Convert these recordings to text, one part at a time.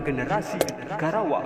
Generasi Karawang.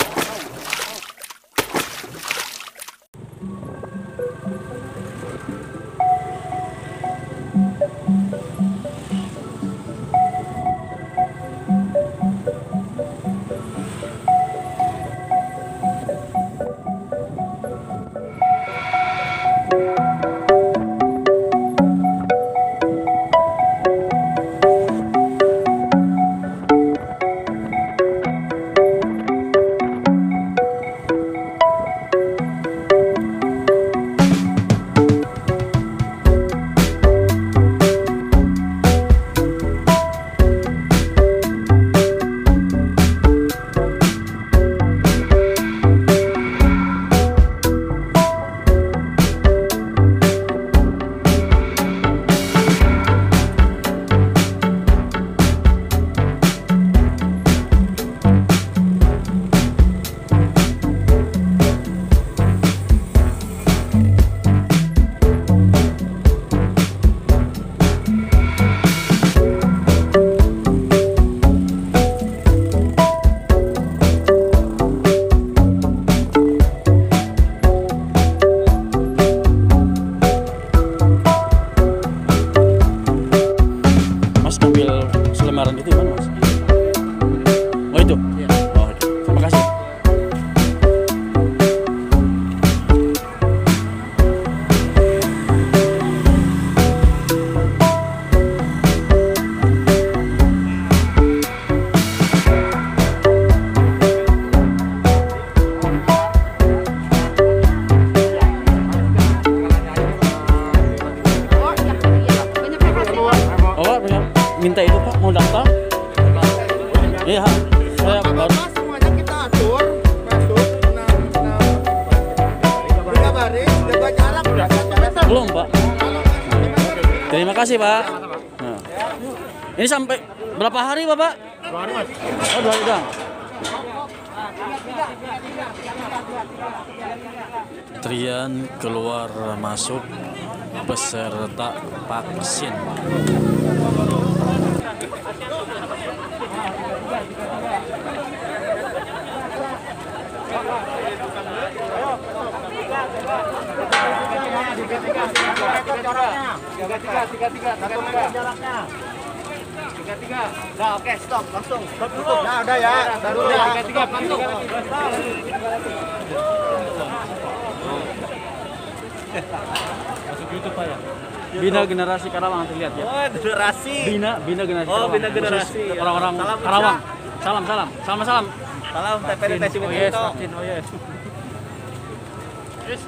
Minta itu Pak, mau daftar? Iya, saya baru. Semuanya kita atur, masuk 6 baris, sudah banyak alat, sudah banyak. Belum Pak. Terima kasih Pak. Nah. Ini sampai berapa hari Bapak? 2 hari Mas. Oh 2 hari dong. Antrian keluar masuk peserta vaksin. Tiga. Nah, oke, stop langsung. Stop dulu. Nah, udah ya. Baru ya. Tiga langsung. Masuk YouTube aja. Bina Generasi Karawang terlihat ya. Oh, generasi. Bina Generasi. Oh, Bina Generasi. Orang-orang Karawang. Salam. Salam. Salam TPD Cibubuto. Oh yes. Yes.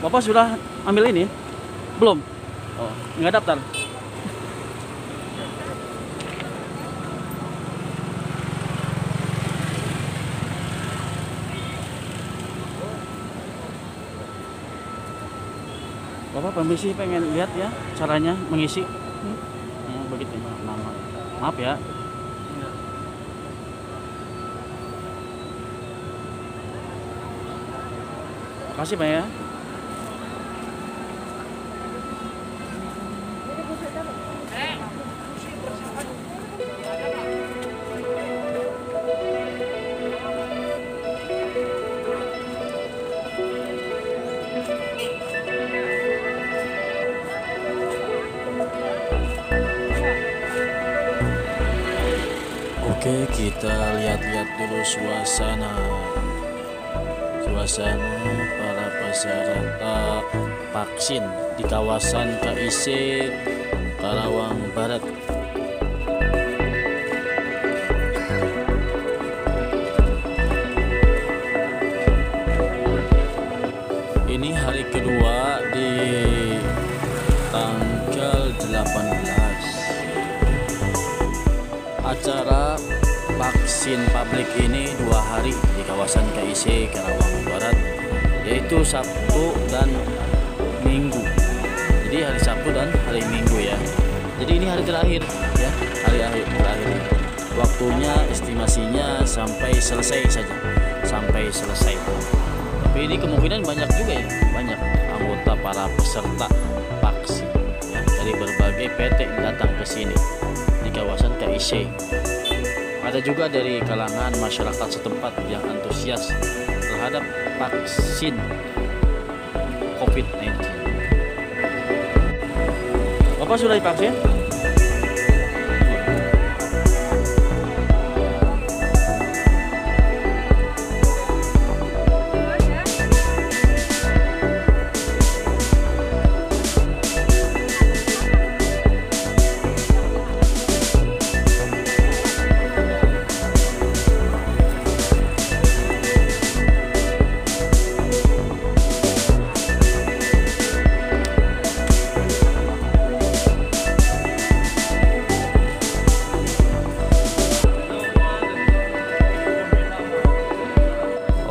Bapak sudah ambil ini? Belum? Oh, nggak daftar? Bapak permisi pengen lihat ya caranya mengisi? Begitu, maaf ya. Terima kasih Pak ya. Oke, kita lihat-lihat dulu suasana para peserta vaksin di kawasan KIC Karawang Barat. Ini hari kedua di tanggal 18. Acara vaksin publik ini 2 hari di kawasan KIC Karawang Barat, yaitu Sabtu dan ini hari terakhir ya, hari terakhir waktunya estimasinya sampai selesai saja, sampai selesai. Tapi ini kemungkinan banyak juga ya, banyak anggota para peserta vaksin ya, dari berbagai PT datang ke sini di kawasan KIC. Ada juga dari kalangan masyarakat setempat yang antusias terhadap vaksin COVID-19. Bapak sudah divaksin?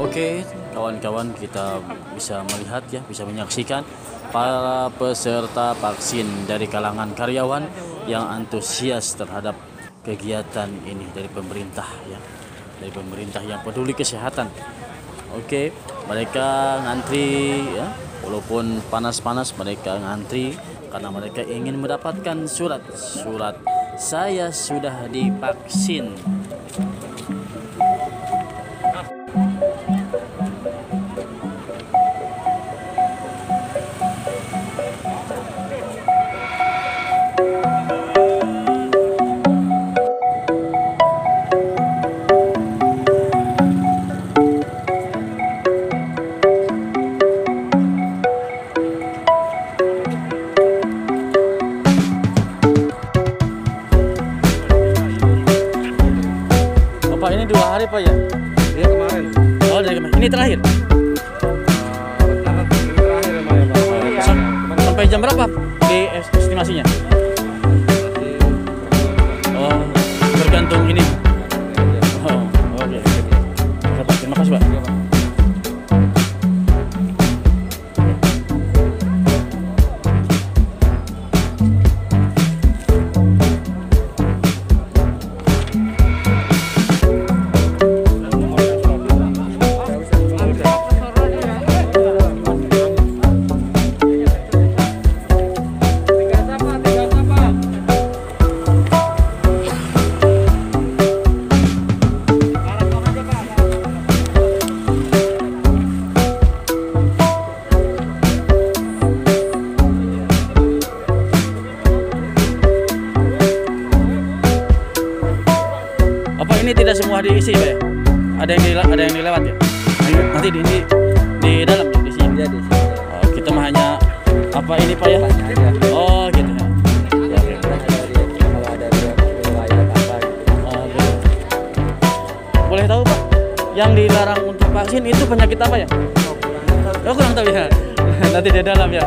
Oke, kawan-kawan, kita bisa melihat ya, bisa menyaksikan para peserta vaksin dari kalangan karyawan yang antusias terhadap kegiatan ini dari pemerintah ya, dari pemerintah yang peduli kesehatan. Oke, mereka ngantri ya, walaupun panas-panas mereka ngantri karena mereka ingin mendapatkan surat saya sudah divaksin. Pak, ini 2 hari Pak ya? Iya, kemarin. Oh, dari kemarin. Ini terakhir? Terakhir ya Pak ya Pak. Sampai jam berapa di estimasinya? Oh, tergantung ini. Oh, oke. Terima kasih Pak. Ini tidak semua diisi Pak ya? Ada yang dilewat ya? Nanti di dalam ya, di sini. Oh, kita mah hanya apa ini Pak ya? Oh gitu ya. Oh, gitu. Boleh tahu Pak, yang dilarang untuk vaksin itu penyakit apa ya? Oh, kurang tahu ya. Nanti di dalam ya.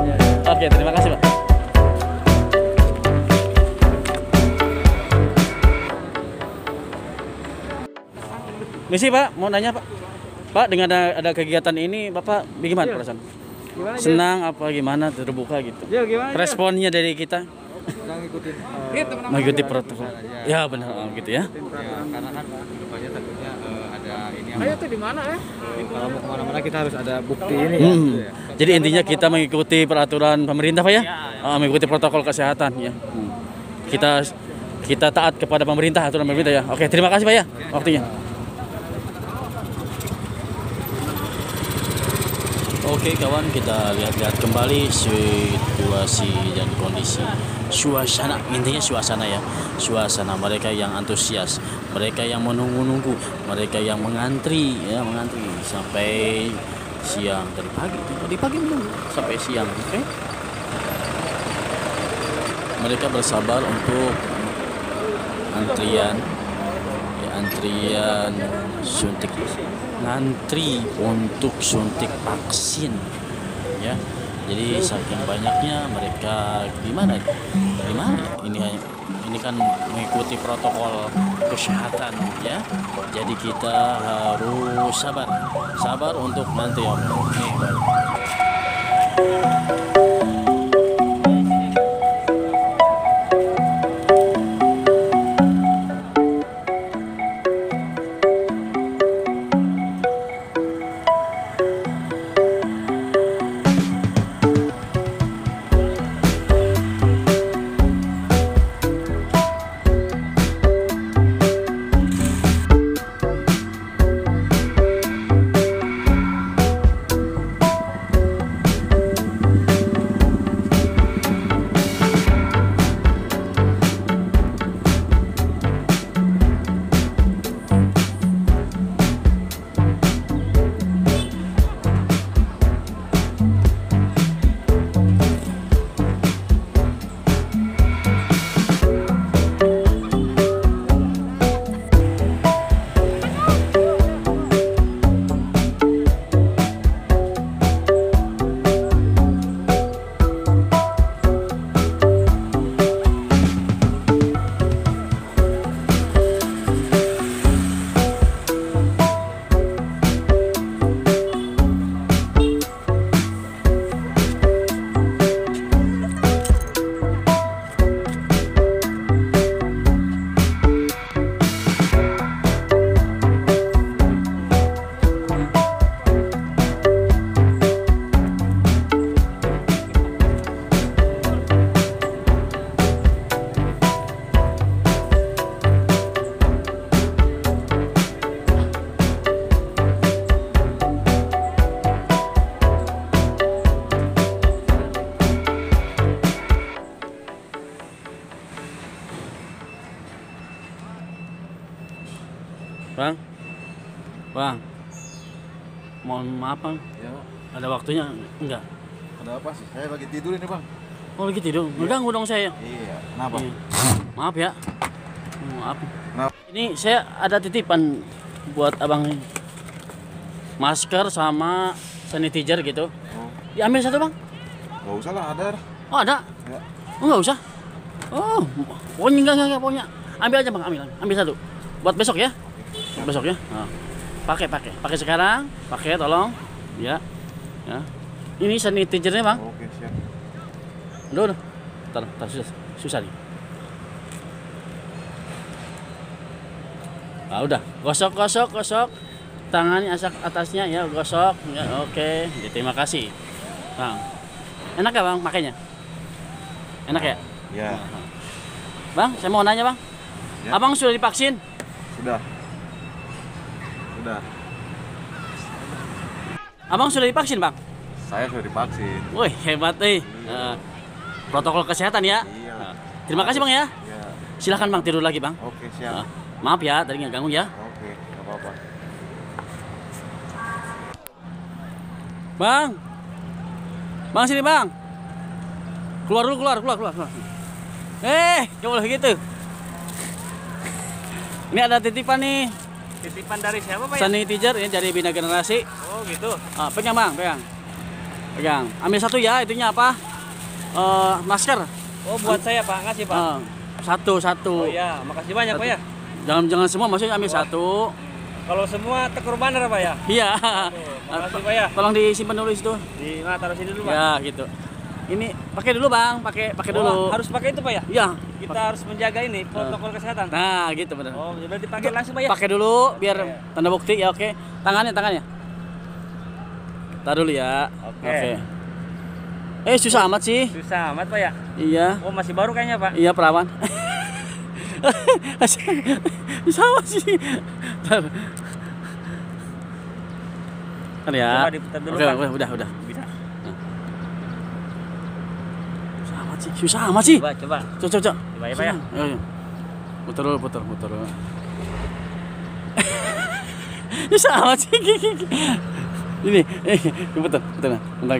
Oke, terima kasih Pak. Misi Pak, mau nanya Pak. Pak, dengan ada kegiatan ini Bapak bagaimana perasaan? Gimana, senang ya? Apa gimana terbuka gitu? Ya, gimana, responnya ya? Dari kita? Ngikutin mengikuti protokol. Ya benar gitu ya. Karena kan depannya takutnya ada ini apa? Ayo tuh di mana ya? Kalau mau kemana-mana kita harus ada bukti ini ya. Jadi intinya kita mengikuti peraturan pemerintah Pak ya? Mengikuti protokol kesehatan ya. Kita taat kepada pemerintah, aturan pemerintah ya. Oke, terima kasih Pak ya waktunya. Oke kawan, kita lihat-lihat kembali situasi dan kondisi suasana, intinya suasana ya, suasana mereka yang antusias, mereka yang menunggu-nunggu, mereka yang mengantri ya, mengantri sampai siang, dari pagi menunggu sampai siang. Oke, mereka bersabar untuk antrian suntik, ngantri untuk suntik vaksin ya. Jadi saking banyaknya mereka gimana ini kan mengikuti protokol kesehatan ya, jadi kita harus sabar untuk ngantri. Oke. Bang, mohon maaf Bang. Ya, Bang. Ada waktunya enggak? Ada apa sih? Saya lagi tidur ini Bang. Oh lagi tidur? Iya. Mengganggu dong saya. Iya, kenapa? Iya. Maaf ya. Maaf. Kenapa? Ini saya ada titipan buat abang ini. Masker sama sanitizer gitu. Oh. Diambil satu Bang? Gak usah lah, ada. Oh ada? Ya. Oh gak usah? Oh, pokoknya enggak pokoknya. Ambil aja Bang, ambil satu. Buat besok ya? Besok ya? Nah. Pakai sekarang, pakai tolong, ya, ya. Ini sanitizernya Bang. Oke siap. Udah, ntar susah nih. Nah, udah, gosok tangannya asap atasnya ya, gosok. Ya, oke, ya, terima kasih. Bang, enak ya Bang pakainya? Enak ya? Ya. Bang, saya mau nanya Bang. Ya. Abang sudah divaksin? Sudah. Abang sudah divaksin Bang? Saya sudah divaksin. Wih hebat nih. Protokol kesehatan ya. Iya. Terima kasih Bang ya. Iya. Silahkan Bang tidur lagi Bang. Oke siap. Maaf ya tadi nggak ganggu ya. Oke nggak apa-apa. Bang, sini Bang. Keluar dulu keluar. Jangan begitu. Ini ada titipan nih. Titipan dari siapa Pak? Sanitizer ini dari Bina Generasi. Oh gitu. Ah, pegang Bang, pegang. Ambil satu ya, itunya apa? Masker. Oh buat saya Pak, ngasih Pak. Satu. Oh ya, makasih banyak satu. Pak ya. Jangan semua, maksudnya ambil satu. Kalau semua tekur bandar Pak ya. Iya. Makasih Pak ya. Tolong disimpan dulu itu. Taruh sini dulu Pak. Ya gitu. Ini pakai dulu Bang, pakai dulu. Harus pakai itu Pak ya? Iya. Kita harus menjaga ini protokol kesehatan. Nah, gitu benar. Oh, sudah dipakai langsung Pak ya? Pakai dulu biar tanda bukti ya, oke. Tangannya. Taruh dulu ya. Oke. Susah amat sih. Susah amat Pak ya? Iya. Oh, masih baru kayaknya Pak. Iya, perawan. Susah amat sih. Bentar ya. Coba diputar dulu Pak. Udah. Susah amat sih. Coba. Coba ya. Putar. Susah amat sih. Ini, putar. Bentar,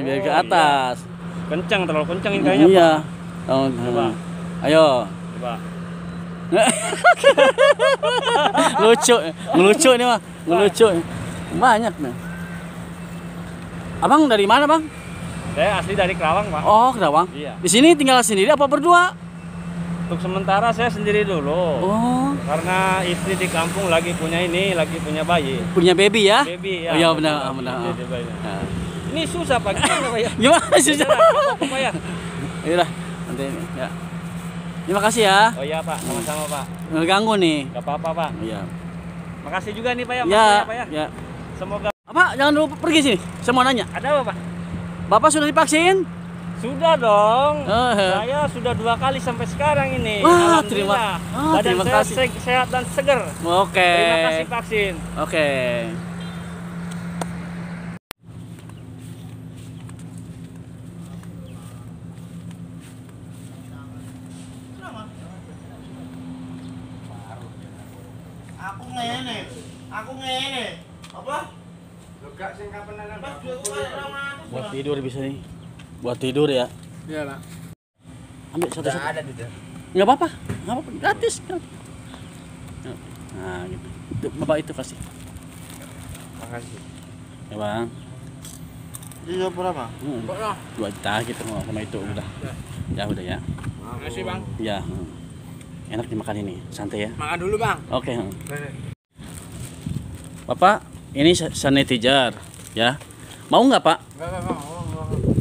biar ke atas. Iya. Kencang, terlalu kencang ini kayaknya. Iya. Coba. Ayo. Coba. Lucu ini mah. Lucu. Banyak nih. Abang dari mana, Bang? Saya asli dari Karawang Pak. Oh Karawang? Iya. Di sini tinggal sendiri apa berdua? Untuk sementara saya sendiri dulu. Oh. Karena istri di kampung lagi punya bayi. Punya baby ya? Baby ya. Oh, iya benar. Nah. Ini susah Pak. Gimana susah? Pak ya. Iyalah nanti ya. Terima kasih ya. Oh iya Pak, sama-sama Pak. Ngeganggu nih. Gak apa-apa Pak. Iya. Makasih juga nih Pak ya. Iya. Semoga. Pak jangan lupa pergi sini. Saya mau nanya. Ada apa Pak? Bapak sudah divaksin? Sudah dong. Saya sudah 2 kali sampai sekarang ini. Wah, terima kasih. Badan saya sehat dan seger. Oke. Terima kasih vaksin. Oke. Aku ngene. Apa? Buat tidur bisa nih. Buat tidur ya. Iya, Pak. Ambil satu-satu. Ada di sana. Enggak apa-apa. Gratis. Nah, gitu. Bapak itu pasti. Makasih. Ya, Bang. Ini berapa? 2 juta gitu sama itu udah. Ya udah ya. Makasih, Bang. Ya. Enak dimakan ini. Santai ya. Makan dulu, Bang. Oke. Bapak, ini sanitizer ya. Mau nggak Pak?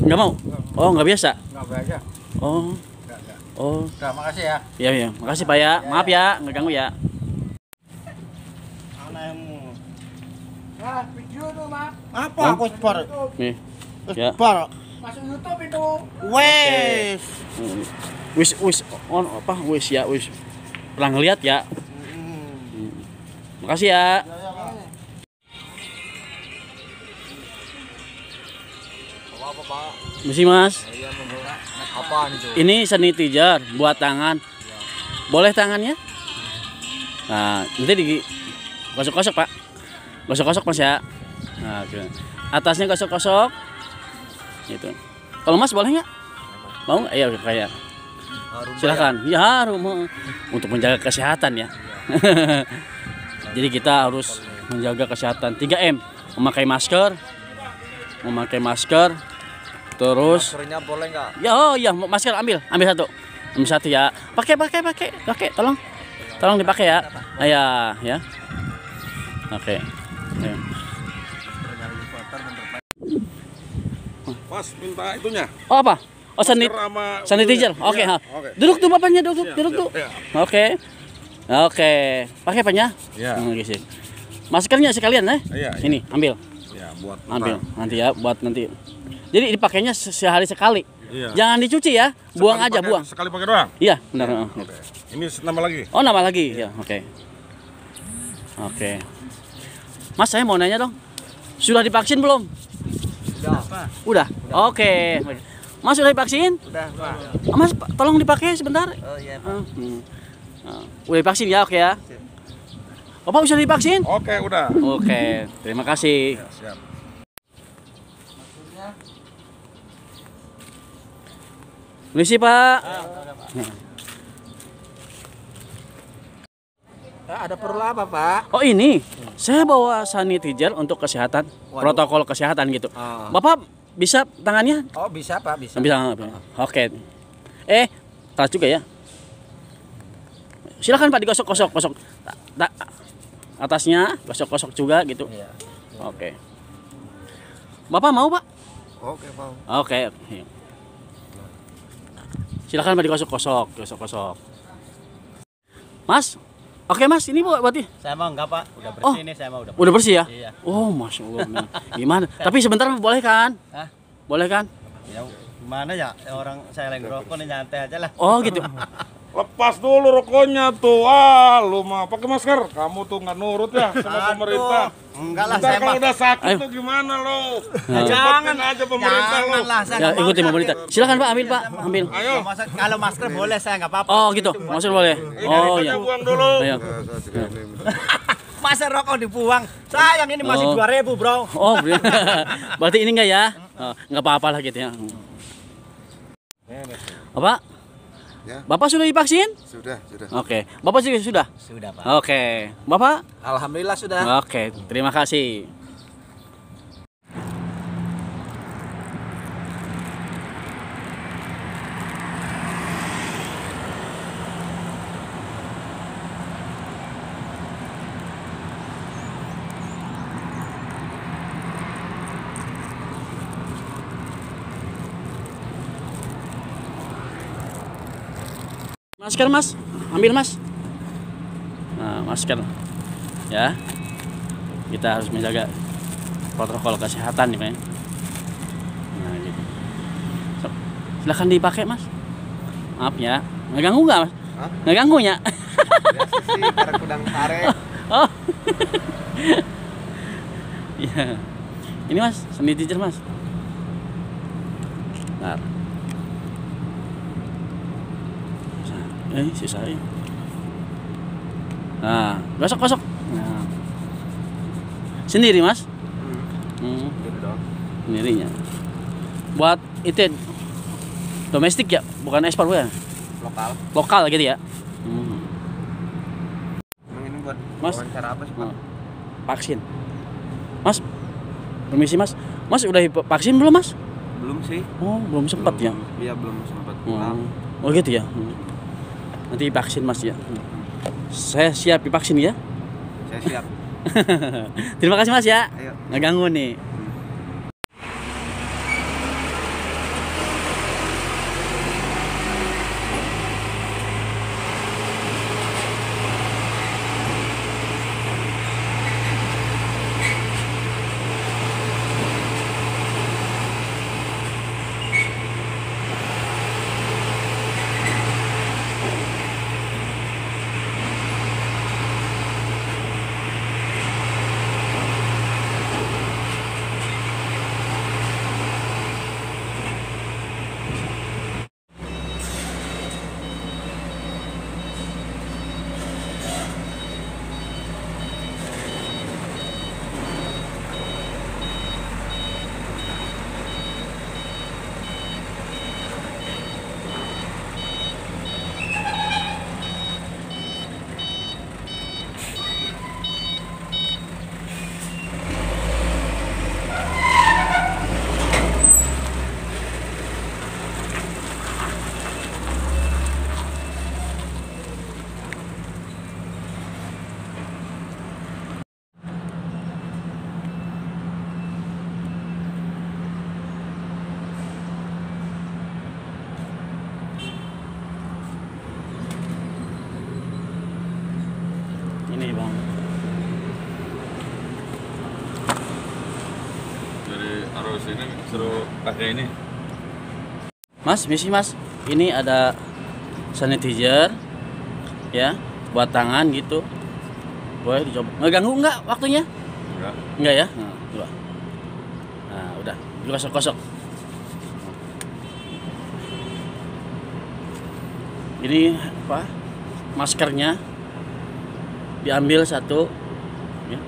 Nggak mau. Oh nggak biasa? Nggak biasa. Oh. Oh. Terima kasih ya. Iya. Makasih Pak ya. Maaf ya, nggak ganggu ya. Anemu. Nah, video tuh Pak. Apa? Aku sebar. Nih. Ya. Sebar. Masuk YouTube itu. Wes. Wis on apa? Wis ya, wis. Pernah ngeliat ya. Makasih ya. Misi Mas. Ini sanitizer buat tangan. Boleh tangannya? Nah, nanti digosok-gosok, Pak. Gosok-gosok, Mas, ya. Nah, gitu. Atasnya gosok-gosok. Gitu. Kalau Mas boleh nggak? Mau? Iya, kayak. Silakan. Ya, rumah. Untuk menjaga kesehatan ya. Jadi kita harus menjaga kesehatan. 3M. Memakai masker, terus maskernya boleh nggak? Ya, oh iya, masker ambil satu, ya. Pakai, tolong dipakai ya. Ayah, ya. Oke. Okay. Mas, minta itunya. Oh apa? Oh, sanitizer. Oke. Okay. Duduk tuh bapaknya, duduk tuh. Oke. Pakai apanya? Iya. Maskernya sekalian, ya? Iya. Ini, ambil. Ya, buat ambil nanti ya, buat nanti. Jadi dipakainya sehari sekali. Iya. Jangan dicuci ya, buang sekali aja, buang. Sekali pakai doang. Iya, benar. Ya, okay. Ini nambah lagi. Oh, nambah lagi. Ya, oke. Oke. Mas, saya mau nanya dong. Sudah divaksin belum? Udah. Oke. Okay. Mas sudah divaksin? Udah, Pak. Mas, tolong dipakai sebentar. Oh, iya, Pak. Udah divaksin ya, oke ya. Bapak sudah divaksin? Oke, udah. Oke, terima kasih. Ya, siap. Misi, Pak. Ada perlu apa, Pak? Oh, ini. Saya bawa sanitizer untuk kesehatan. Waduh. Protokol kesehatan gitu. Bapak bisa tangannya? Oh, bisa, Pak, bisa. Oke. Keras juga ya. Silakan, Pak, digosok-gosok. Atasnya gosok-gosok juga gitu. Iya. Oke. Bapak mau, Pak? Oke, Pak. Oke. Silakan, Pak, digosok-gosok. Mas. Oke, Mas, ini buat berarti. Saya mau enggak, Pak? Udah bersih ini, saya mau udah. Udah bersih ya? Iya. Oh, Masya Allah. Gimana? Tapi sebentar boleh kan? Hah? Boleh kan? Ya, gimana ya? Orang saya lagi ngerokok nih, nyantai aja lah. Oh, gitu. Lepas dulu rokoknya tuh, lu mah pakai masker, kamu tuh nggak nurut ya sama pemerintah. Enggak lah, saya kalau udah sakit tuh gimana lo? Jangan aja pemerintah lo. Ya, ikuti pemerintah. Silakan, Pak, ambil. Ayo. Kalau masker boleh, saya nggak apa-apa. Oh gitu, masker boleh. Oh iya. Buang dulu. Masa rokok dibuang? Sayang, ini masih 2000, Bro. Oh, berarti ini enggak ya? Nggak apa-apa lah gitu ya. Apa? Ya. Bapak sudah divaksin? Sudah. Oke. Bapak sudah? Sudah, Pak. Oke. Bapak? Alhamdulillah sudah. Oke, terima kasih. Masker, Mas, ambil, Mas. Nah, masker ya, kita harus menjaga protokol kesehatan nih, Pak. Nah, gitu. So, silahkan dipakai, Mas. Maaf ya, nggak ganggu nggak, Mas? Hah? Nggak ganggu ya? Biasa sih, karena kudang tarik. Oh. Ya. Ini, Mas, sanitizer, Mas. Bentar. Sisain. Nah, gosok-gosok. Nah. Sendiri, Mas? Sendirinya. Buat itu domestik ya, bukan ekspor ya? Lokal gitu ya. Ini buat wawancara apa sih, Pak? Vaksin. Mas, permisi, Mas. Mas udah vaksin belum, Mas? Belum sih. Oh, belum sempat ya? Iya, belum sempat. Oh, gitu ya. Nanti vaksin, Mas, ya. Saya siap divaksin ya? Saya siap. Terima kasih, Mas, ya. Ayo. Nggak ganggu nih. terus ini suruh pakai ini. Mas, misi mas, ini ada sanitizer ya buat tangan gitu. Boleh dicoba. Nggak ganggu nggak waktunya? Enggak. Enggak ya? Nah, coba. Nah, udah. Kosok-kosok. Ini apa? Maskernya diambil satu. Ya.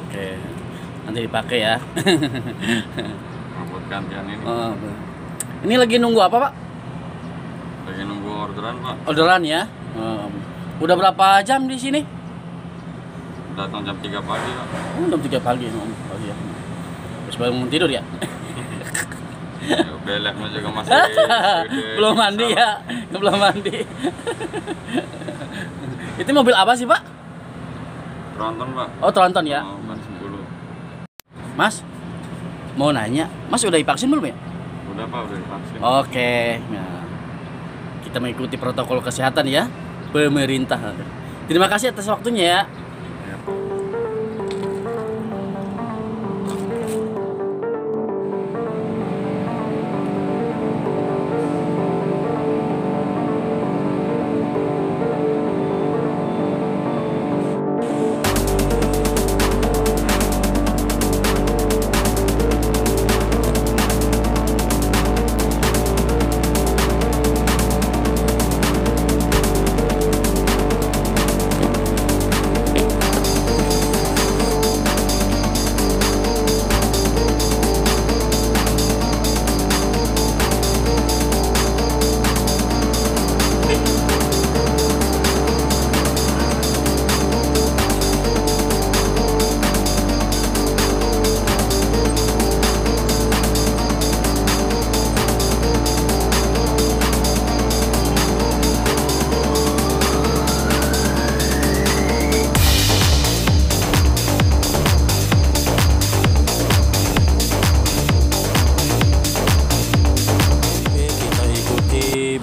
Oke. Nanti dipakai ya. Buat gantian ini. Oh, ini lagi nunggu apa, Pak? Lagi nunggu orderan, Pak. Orderan ya? Udah berapa jam di sini? Datang jam 3 pagi, Pak. Oh, jam 3 pagi, pagi ya. Terus bangun tidur ya? Belaknya juga masih belum mandi ya, belum mandi. Itu mobil apa sih, Pak? Tronton, Pak. Oh, Tronton ya. Mas, mau nanya, Mas udah divaksin belum ya? Udah, Pak, udah divaksin. Oke, nah, kita mengikuti protokol kesehatan ya, pemerintah. Terima kasih atas waktunya ya.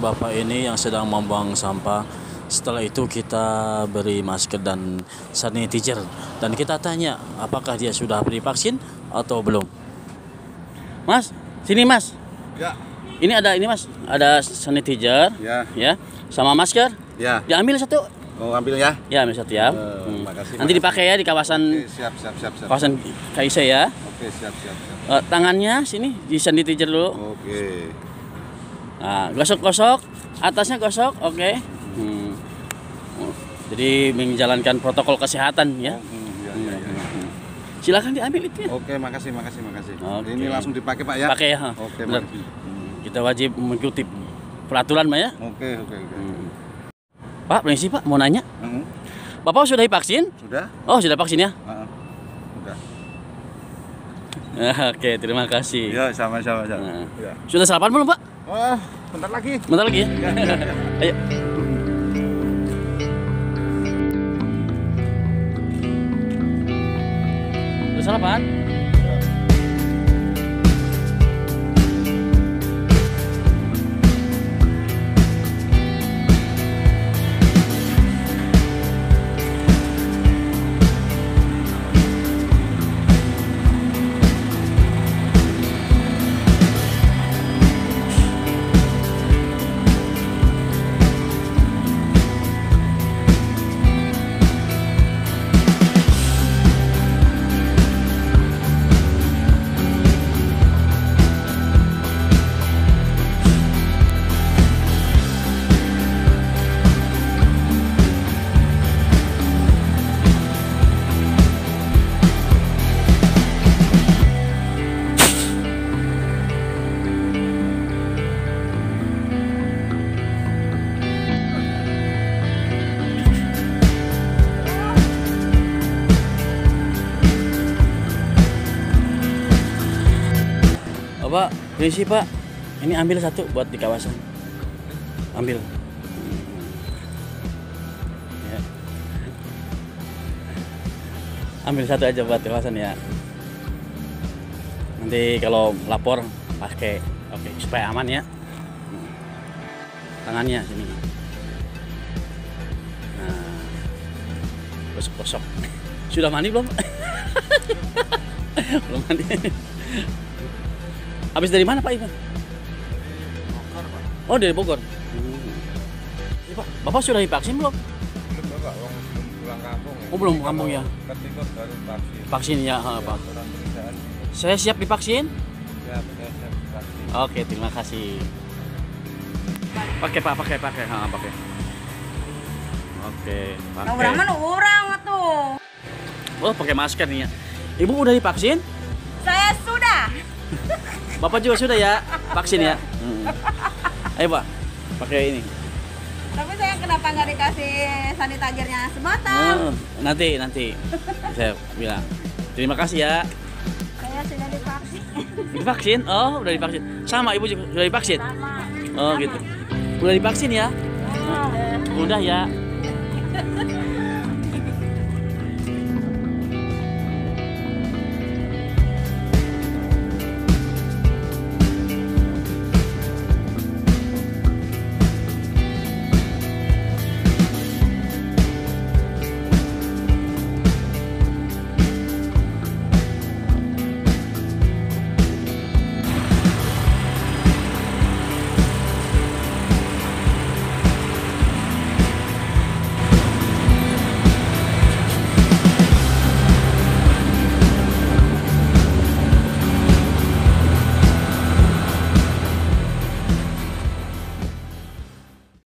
Bapak ini yang sedang membuang sampah. Setelah itu kita beri masker dan sanitizer dan kita tanya apakah dia sudah divaksin atau belum. Mas, sini Mas. Ya. Ini ada ini Mas, ada sanitizer. Ya. Ya. Sama masker. Ya. Diambil satu. Oh, ambil ya. Ya, ambil satu ya. Makasih, nanti dipakai ya di kawasan. Oke, siap. Kawasan KIC ya. Oke, siap. Tangannya sini di sanitizer dulu. Oke. Nah, gosok-gosok, atasnya gosok, oke. Okay. Jadi menjalankan protokol kesehatan ya. Iya. Silakan diambil itu. Ya. Oke, makasih. Okay. Ini langsung dipakai Pak ya? Pakai ya. Oke, makasih. Kita wajib mengikuti peraturan Pak ya. Oke. Pak, permisi Pak, mau nanya. Bapak sudah divaksin? Sudah. Oh, sudah vaksin ya? Sudah. Oke, terima kasih. Ya, sama-sama. Nah. Ya. Sudah sarapan belum Pak? Wah, bentar lagi ya. Ayo. Udah sarapan? Pak, permisi Pak. Ini ambil satu buat di kawasan. Ambil. Ya. Ambil satu aja buat kawasan ya. Nanti kalau lapor pakai. Oke, supaya aman ya. Tangannya sini. Nah, gosok-gosok. Sudah mandi belum? Belum mandi. Habis dari mana Pak Ivan? Bogor Pak. Oh dari Bogor. Ya, Pak, Bapak sudah divaksin belum? Belum Pak, belum pulang kampung ya. Oh belum pulang kampung ya. Ketika baru vaksin. Vaksin ya, ya Pak. Saya siap divaksin? Ya, saya siap divaksin. Oke, terima kasih. Pakai Pak, pakai. Ha, pakai. Oke, pakai. Nah, orang mana orang tuh. Oh, pakai masker nih ya. Ibu udah divaksin? Saya sudah. Bapak juga sudah ya, vaksin ya. Ayo Pak, pakai ini. Tapi saya kenapa nggak dikasih sanitizer-nya sebatang? Nanti saya bilang. Terima kasih ya. Saya sudah divaksin. Divaksin? Oh, udah divaksin. Sama ibu juga sudah divaksin? Sama. Oh, gitu. Udah divaksin ya? Udah ya.